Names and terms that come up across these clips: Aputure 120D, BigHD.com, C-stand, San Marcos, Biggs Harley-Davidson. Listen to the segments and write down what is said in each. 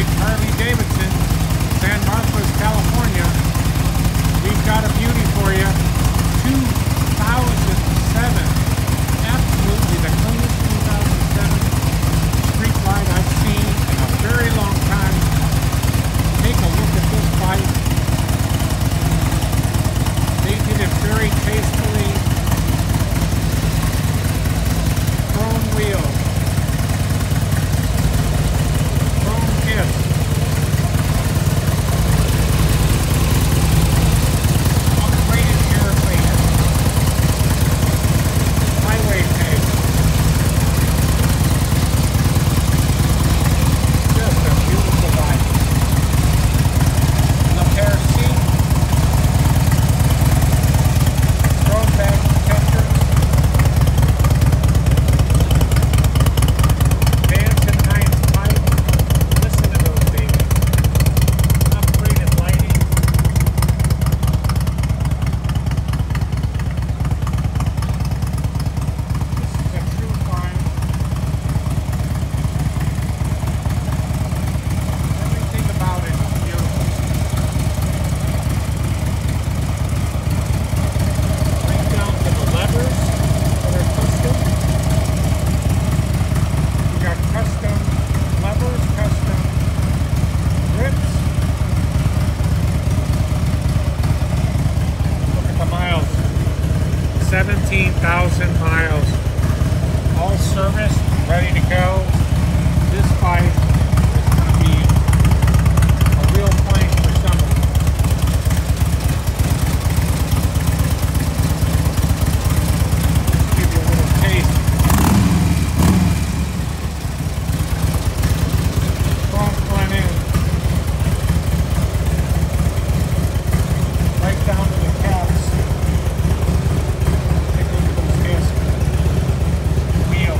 big Harley-Davidson, San Marcos, California. We've got a beauty for you. 2007. Absolutely the cleanest 2007 street light I've seen in a very long time. Take a look at this bike. They did it very tastefully. Chrome wheels. Ready to go. This bike is going to be a real plank for summer. Just give you a little taste. Chrome front end. Right down to the caps. Take a look at those casks. Wheel.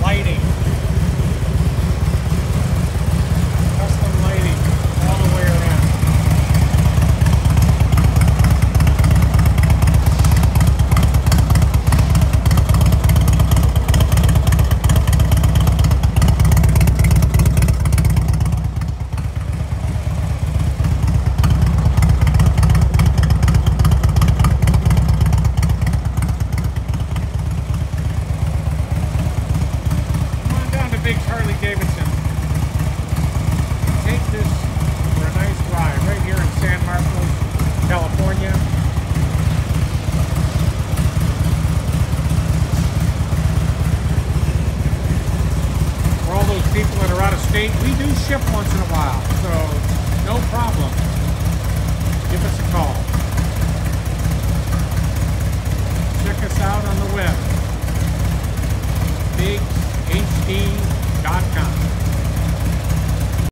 Lighting. Big Harley-Davidson. Take this for a nice ride right here in San Marcos, California. For all those people that are out of state, we do ship once in a while, so no problem. Give us a call. Check us out on the web. BigHD.com